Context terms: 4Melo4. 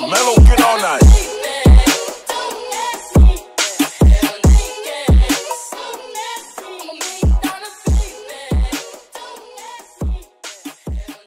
Mellow.